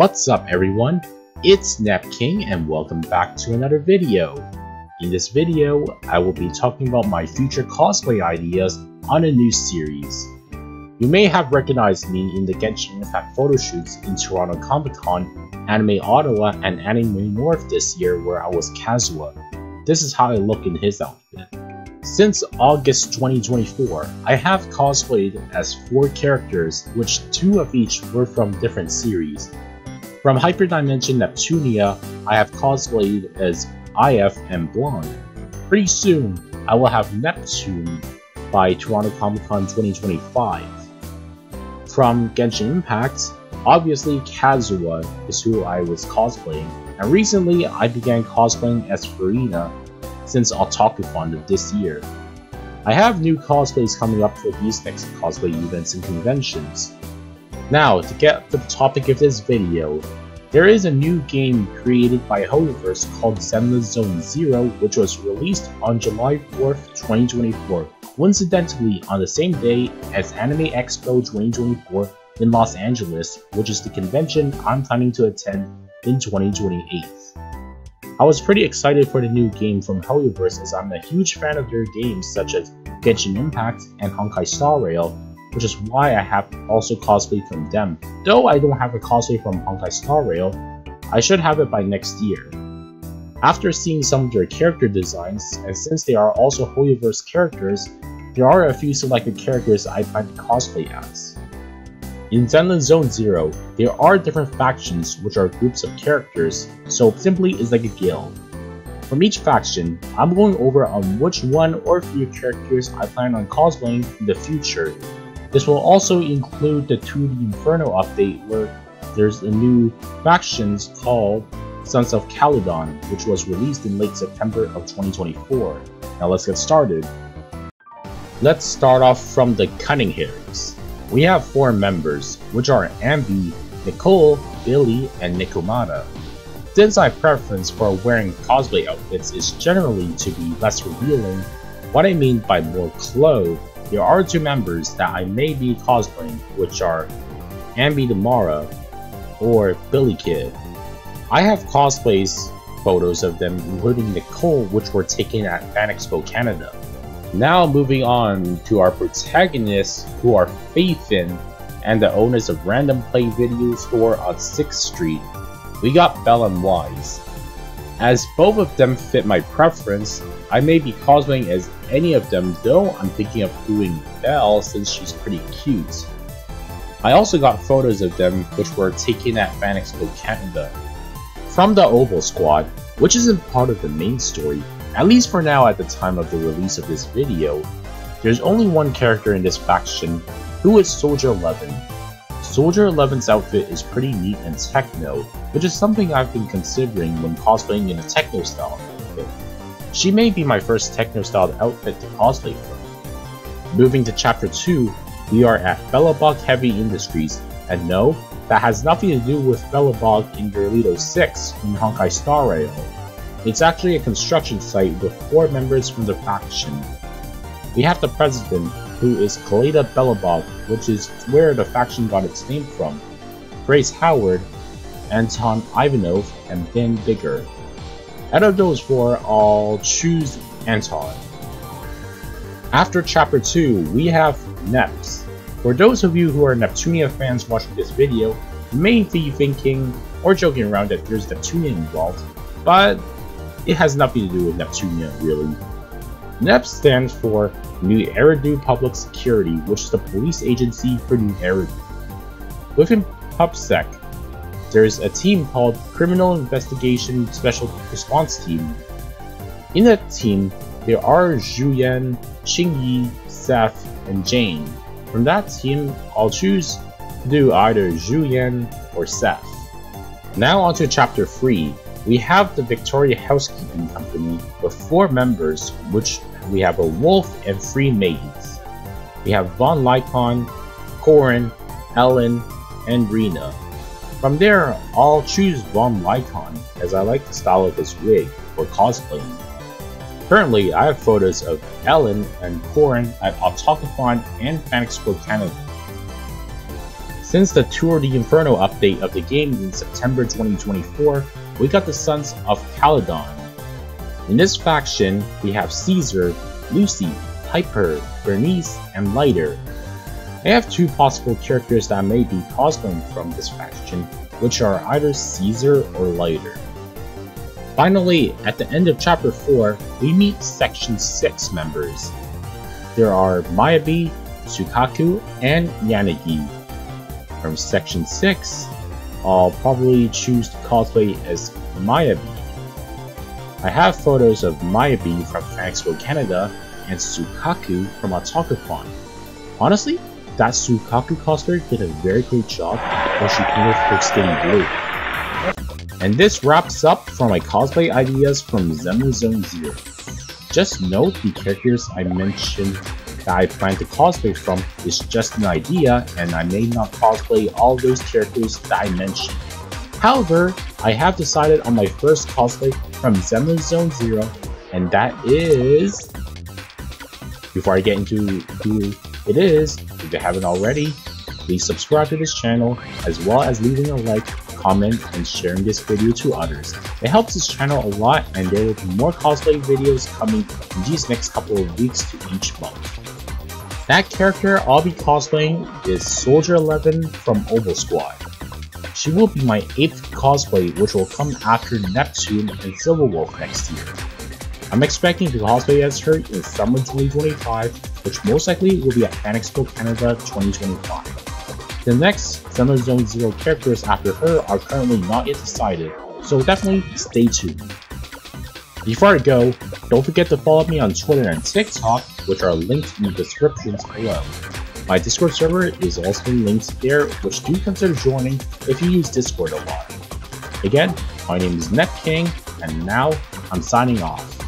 What's up everyone, it's NepKing and welcome back to another video. In this video, I will be talking about my future cosplay ideas on a new series. You may have recognized me in the Genshin Impact photoshoots in Toronto Comic Con, Anime Ottawa, and Anime North this year where I was Kazuha. This is how I look in his outfit. Since August 2024, I have cosplayed as 4 characters, which 2 of each were from different series. From Hyperdimension Neptunia, I have cosplayed as IF and Blanc. Pretty soon, I will have Neptune by Toronto Comic Con 2025. From Genshin Impact, obviously Kazuha is who I was cosplaying, and recently I began cosplaying as Furina since Otakon of this year. I have new cosplays coming up for these next cosplay events and conventions. Now, to get to the topic of this video, there is a new game created by Hoyoverse called Zenless Zone Zero, which was released on July 4th, 2024, coincidentally on the same day as Anime Expo 2024 in Los Angeles, which is the convention I'm planning to attend in 2028. I was pretty excited for the new game from Hoyoverse as I'm a huge fan of their games such as Genshin Impact and Honkai Star Rail, which is why I have also cosplayed from them. Though I don't have a cosplay from Honkai Star Rail, I should have it by next year. After seeing some of their character designs, and since they are also Hoyoverse characters, there are a few selected characters I plan to cosplay as. In Zenless Zone Zero, there are different factions which are groups of characters, so simply is like a guild. From each faction, I'm going over on which one or few characters I plan on cosplaying in the future. This will also include the Tour de Inferno update where there's a new faction called Sons of Calydon, which was released in late September of 2024. Now let's get started. Let's start off from the Cunning Hares. We have 4 members, which are Ambie, Nicole, Billy, and Nikomata. Since my preference for wearing cosplay outfits is generally to be less revealing, what I mean by more clothes, there are 2 members that I may be cosplaying, which are Ambie Demara or Billy Kid. I have cosplays photos of them, including Nicole, which were taken at Fan Expo Canada. Now moving on to our protagonists, who are Faithin and the owners of Random Play Video Store on 6th Street. We got Belle and Wise. As both of them fit my preference, I may be cosplaying as any of them, though I'm thinking of doing Belle since she's pretty cute. I also got photos of them which were taken at Fan Expo Canada. From the Oval Squad, which isn't part of the main story, at least for now at the time of the release of this video, there's only one character in this faction, who is Soldier 11. Soldier 11's outfit is pretty neat and techno, which is something I've been considering when cosplaying in a techno style outfit. She may be my first techno styled outfit to cosplay from. Moving to Chapter 2, we are at Bellabog Heavy Industries, and no, that has nothing to do with Bellabog in Dorito 6 in Honkai Star Rail. It's actually a construction site with 4 members from the faction. We have the president, who is Kaleda Bellabog, which is where the faction got its name from, Grace Howard, Anton Ivanov, and Ben Bigger. Out of those 4, I'll choose Anton. After Chapter 2, we have Neps. For those of you who are Neptunia fans watching this video, you may be thinking or joking around that there's Neptunia involved, but it has nothing to do with Neptunia really. NEP stands for New Eridu Public Security, which is the police agency for New Eridu. Within PubSec, there is a team called Criminal Investigation Special Response Team. In that team, there are Zhu Yan, Qingyi, Seth, and Jane. From that team, I'll choose to do either Zhu Yan or Seth. Now on to Chapter 3. We have the Victoria Housekeeping Company with 4 members, which we have a wolf and 3 maids. We have Von Lycon, Corin, Ellen, and Rena. From there, I'll choose Von Lycon as I like the style of his wig for cosplaying. Currently, I have photos of Ellen and Corin at Otakon and Fan Expo Canada. Since the Tour de Inferno update of the game in September 2024, we got the Sons of Calydon. In this faction, we have Caesar, Lucy, Hyper, Bernice, and Lighter. I have two possible characters that may be cosplaying from this faction, which are either Caesar or Lighter. Finally, at the end of Chapter 4, we meet Section 6 members. There are Miyabi, Tsukaku, and Yanagi. From Section 6, I'll probably choose to cosplay as Miyabi. I have photos of Miyabi from Fan Expo Canada and Tsukaku from Otakon. Honestly, that Tsukaku cosplayer did a very great job when she painted her skin blue. And this wraps up for my cosplay ideas from Zenless Zone Zero. Just note the characters I mentioned that I plan to cosplay from is just an idea, and I may not cosplay all those characters that I mentioned. However, I have decided on my first cosplay from Zenless Zone Zero, and that is... Before I get into who it is, if you haven't already, please subscribe to this channel, as well as leaving a like, comment, and sharing this video to others. It helps this channel a lot, and there will be more cosplay videos coming in these next couple of weeks to each month. That character I'll be cosplaying is Soldier 11 from Oval Squad. She will be my 8th cosplay, which will come after Neptune and Silverwolf next year. I'm expecting to cosplay as her in summer 2025, which most likely will be at Fan Expo Canada 2025. The next Zenless Zone Zero characters after her are currently not yet decided, so definitely stay tuned. Before I go, don't forget to follow me on Twitter and TikTok, which are linked in the descriptions below. My Discord server is also linked there, which do consider joining if you use Discord a lot. Again, my name is NepKing, and now I'm signing off.